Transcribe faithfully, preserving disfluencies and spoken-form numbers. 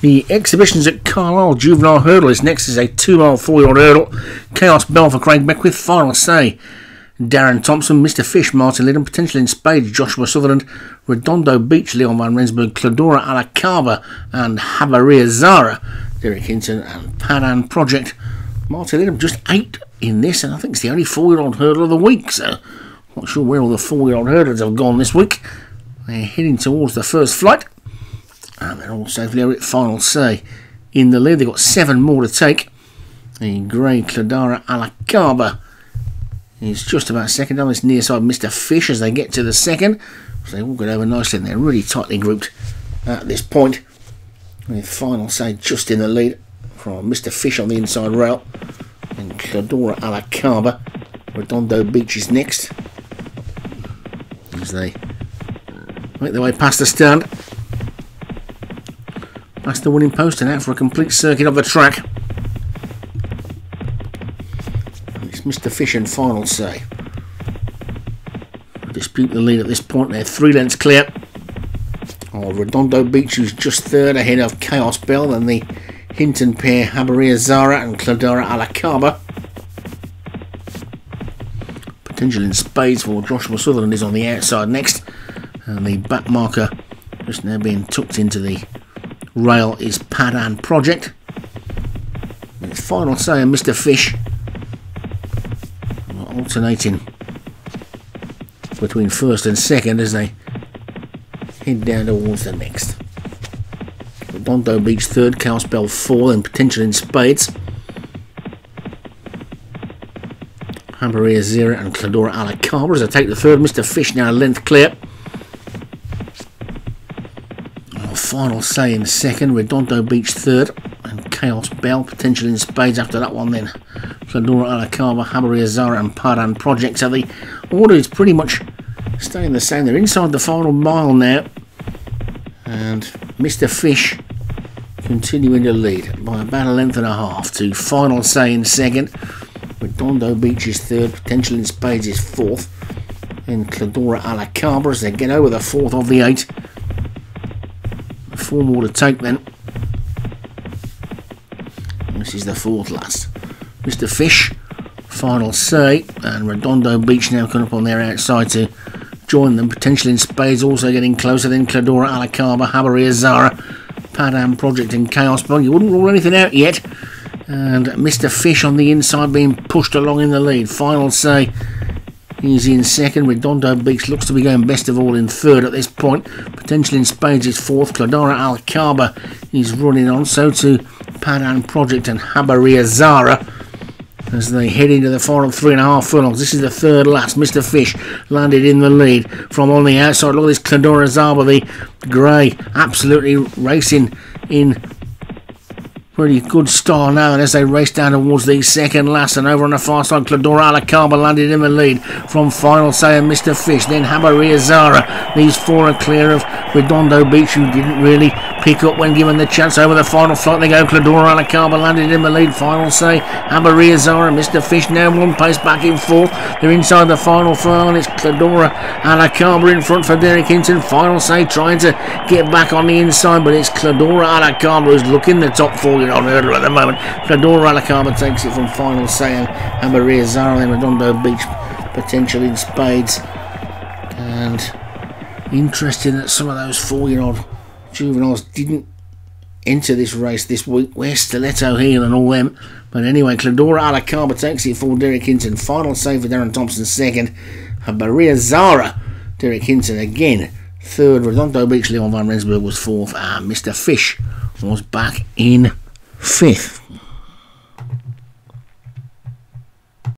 The exhibitions at Carlisle Juvenile Hurdle is next. Is a two-mile four-year-old hurdle. Chaos Bell for Craig Beckwith. Final Say, Darren Thompson. Mister Fish, Martin Lidham. Potential in Spades, Joshua Sutherland. Redondo Beach, Leon Van Rensburg. Cladora Alcaba and Habaria Zara. Derek Hinton and Padan Project. Martin Lidham just eight in this, and I think it's the only four-year-old hurdle of the week, so not sure where all the four-year-old hurdles have gone this week. They're heading towards the first flight. And they're all safely over at Final Say in the lead. They've got seven more to take. The grey Cladora Alcaba is just about second on this near side. Mister Fish as they get to the second. So they all get over nicely, and they're really tightly grouped at this point. With Final Say just in the lead from Mister Fish on the inside rail. And Cladora Alcaba. Redondo Beach is next. As they make their way past the stand. That's the winning post and out for a complete circuit of the track. It's Mister Fish and Final Say. Dispute the lead at this point. They're three lengths clear. Oh, Redondo Beach, who's just third, ahead of Chaos Bell and the Hinton pair, Habaria Zara and Cladora Alcaba. Potential in Spades for Joshua Sutherland is on the outside next. And the back marker just now being tucked into the rail is Padan Project. And it's Final Say and Mister Fish. And alternating between first and second as they head down towards the next. Redondo Beach third, Chaos Bell four, and Potential in Spades. Habaria Zara and Cladora Alcaba as they take the third. Mister Fish now length clear. Final Say in second, Redondo Beach third, and Chaos Bell. Potential in Spades after that one then. Cladora Alcaba, Habaria Zara and Padan Project. So the order is pretty much staying the same. They're inside the final mile now. And Mister Fish continuing to lead by about a length and a half to Final Say in second. Redondo Beach is third, Potential in Spades is fourth. And Cladora Alcaba as they get over the fourth of the eight. Four more to take then. This is the fourth last. Mister Fish, Final Say, and Redondo Beach now coming up on their outside to join them. Potential in Spades also getting closer. Then Cladora Alcaba, Habaria Zara, Padan Project and Chaos Bell. You wouldn't rule anything out yet. And Mister Fish on the inside being pushed along in the lead. Final Say is in second. Redondo Beach looks to be going best of all in third at this point. Potential in Spades is fourth. Cladora Alcaba is running on. So to Padan Project and Habaria Zara as they head into the final three and a half furlongs. This is the third last. Mister Fish landed in the lead from on the outside. Look at this Cladora Zara, the grey, absolutely racing in pretty good style now, and as they race down towards the second last, and over on the far side, Cladora Alcaba landed in the lead from Final Say and Mister Fish, then Habaria Zara. These four are clear of Redondo Beach, who didn't really pick up when given the chance. Over the final flight they go. Cladora Alcaba landed in the lead. Final Say, Habaria Zara, Mister Fish now one pace back in fourth. They're inside the final furlong. It's Cladora Alcaba in front for Derek Hinton. Final Say trying to get back on the inside, but it's Cladora Alcaba who's looking the top four on hurdle at the moment. Cladora Alcaba takes it from Final Say and Habaria Zara, and Redondo Beach, Potential in Spades. And interesting that some of those four-year-old juveniles didn't enter this race this week. Where Stiletto Heel and all them. But anyway, Cladora Alcaba takes it for Derek Hinton. Final Say for Darren Thompson second. Habaria Zara, Derek Hinton again third. Redondo Beach, Leon Van Rensburg was fourth. And Mister Fish was back in fifth.